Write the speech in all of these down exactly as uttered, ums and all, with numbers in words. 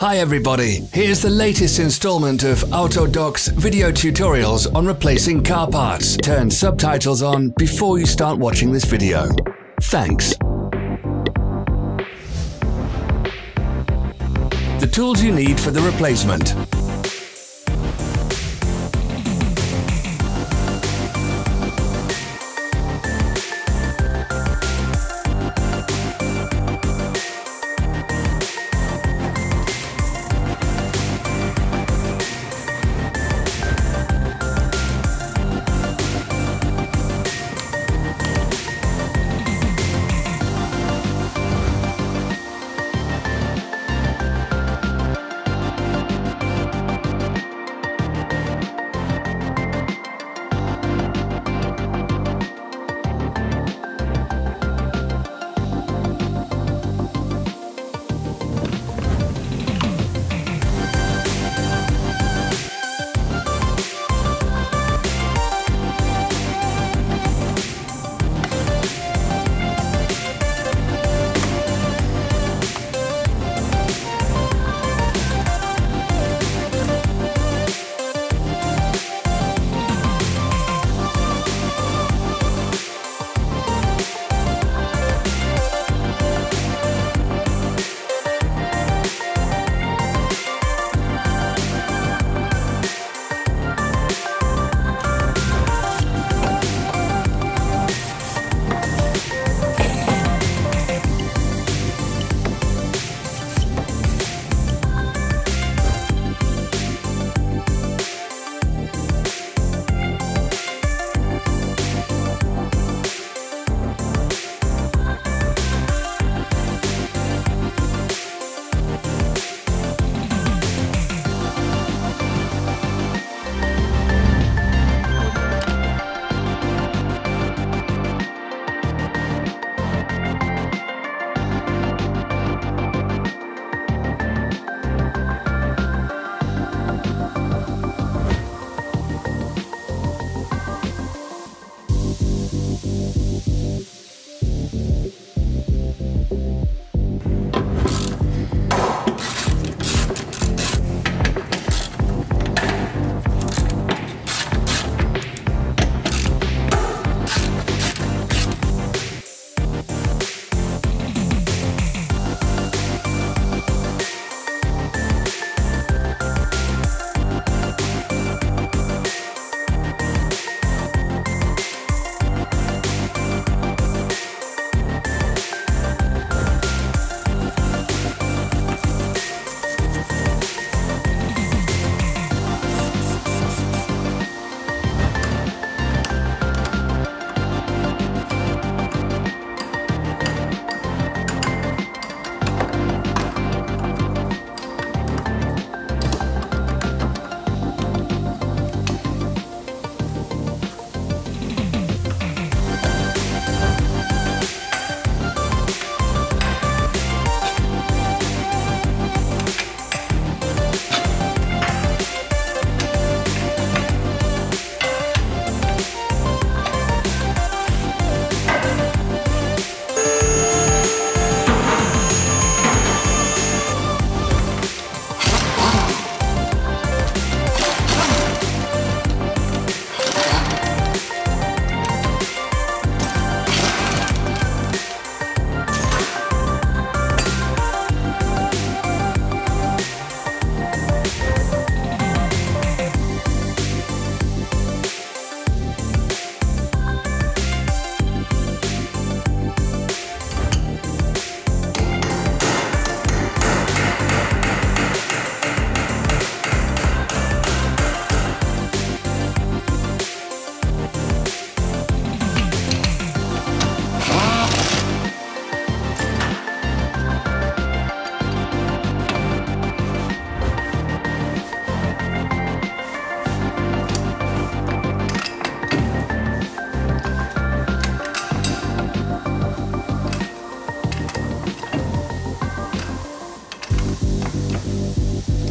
Hi everybody, here's the latest installment of AutoDoc's video tutorials on replacing car parts. Turn subtitles on before you start watching this video. Thanks. The tools you need for the replacement.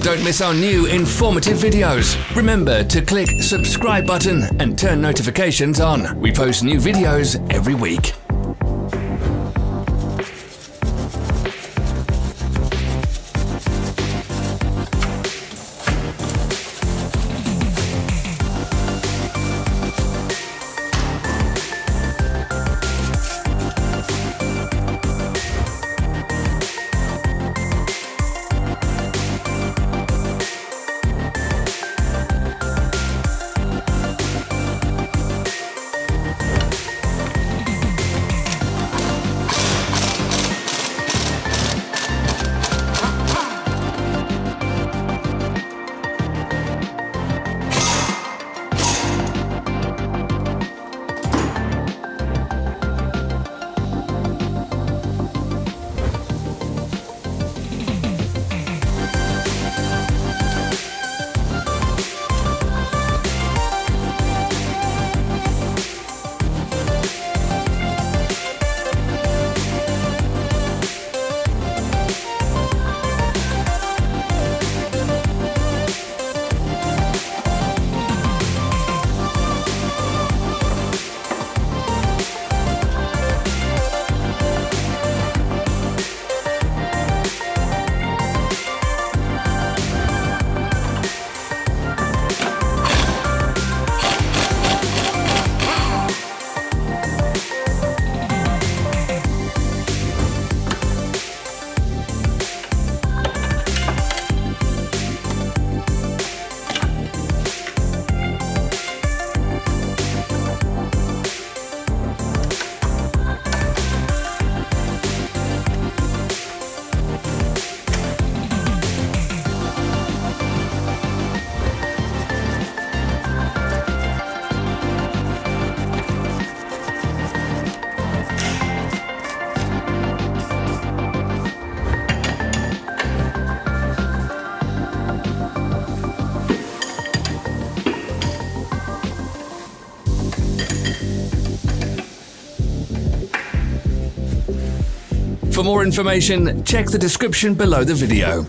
Don't miss our new informative videos. Remember to click subscribe button and turn notifications on. We post new videos every week. For more information, check the description below the video.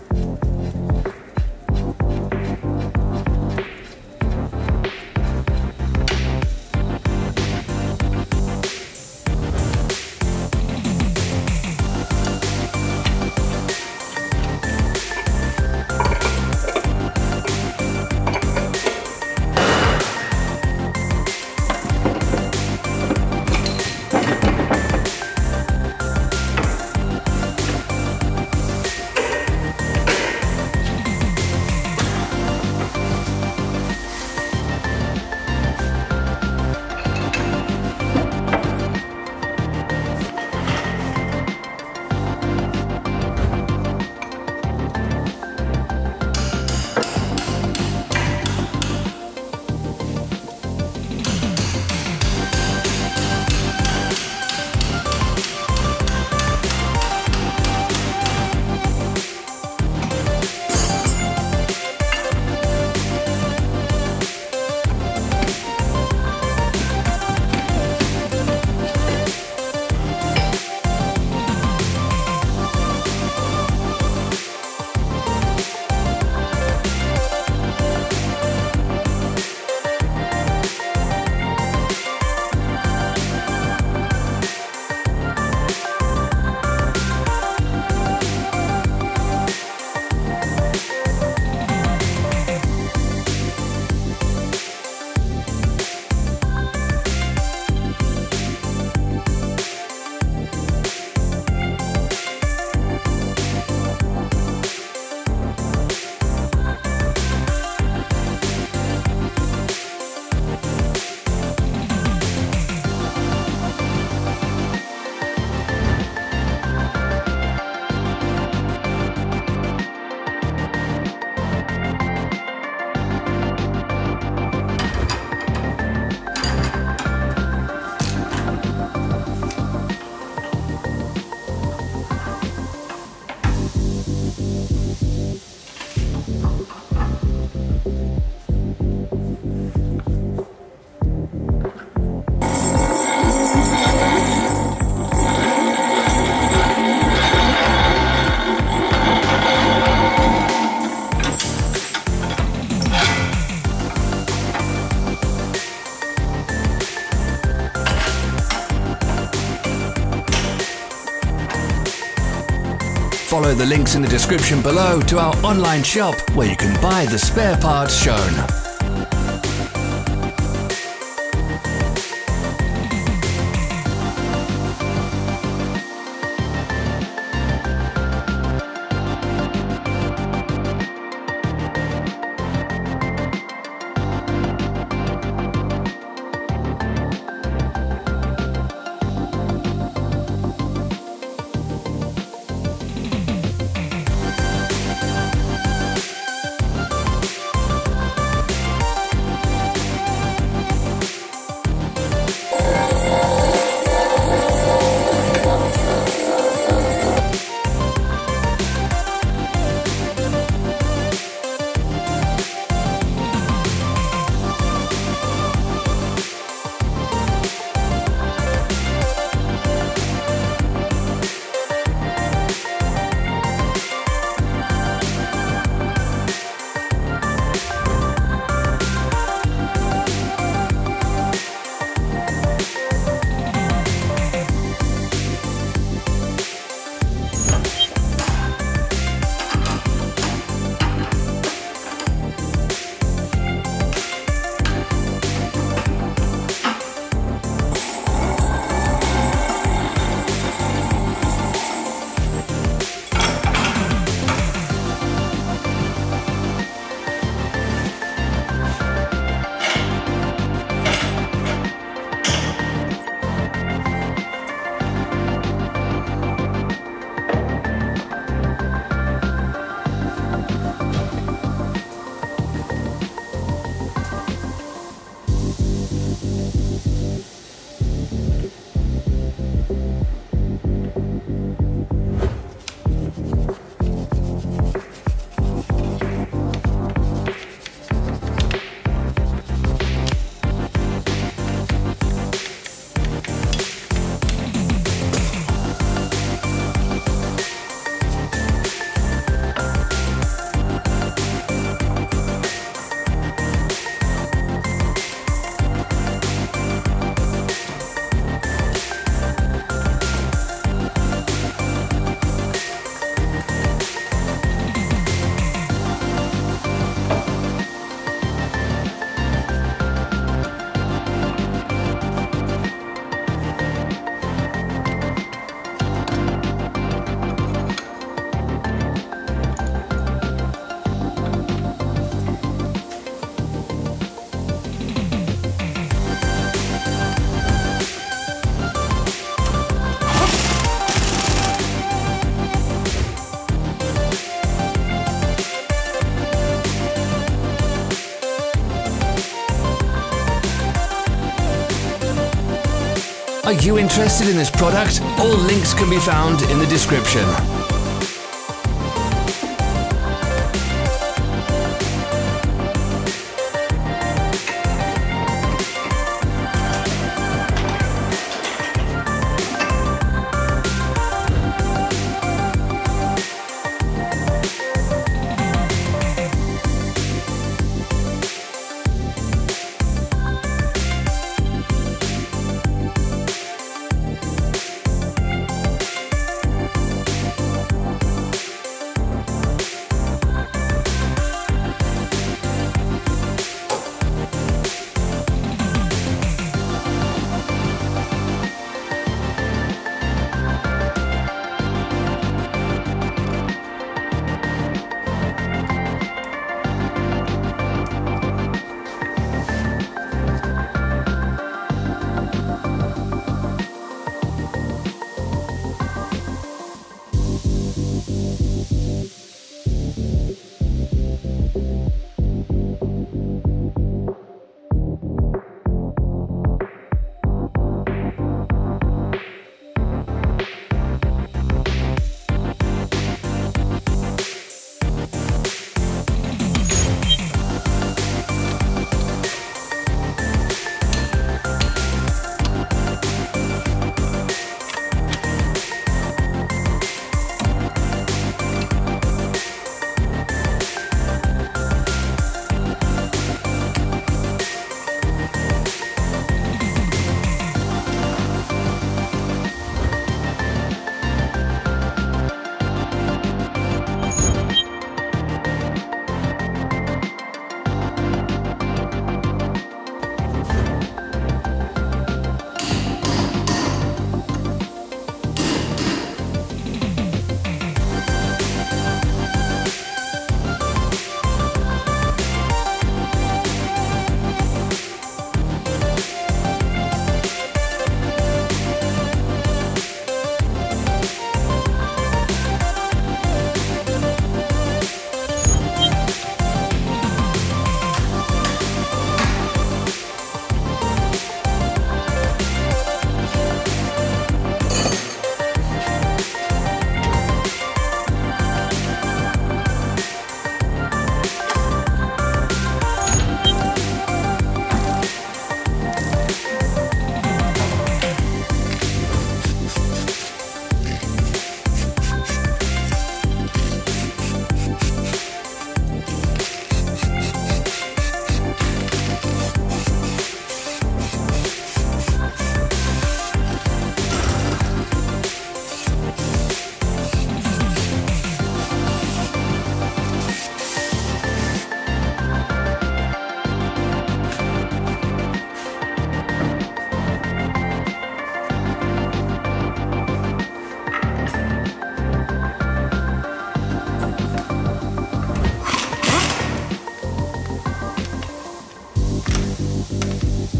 Follow the links in the description below to our online shop where you can buy the spare parts shown. Are you interested in this product? All links can be found in the description.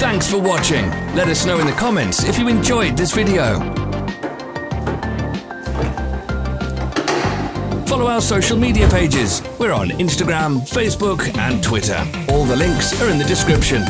Thanks for watching. Let us know in the comments if you enjoyed this video. Follow our social media pages. We're on Instagram, Facebook and Twitter. All the links are in the description.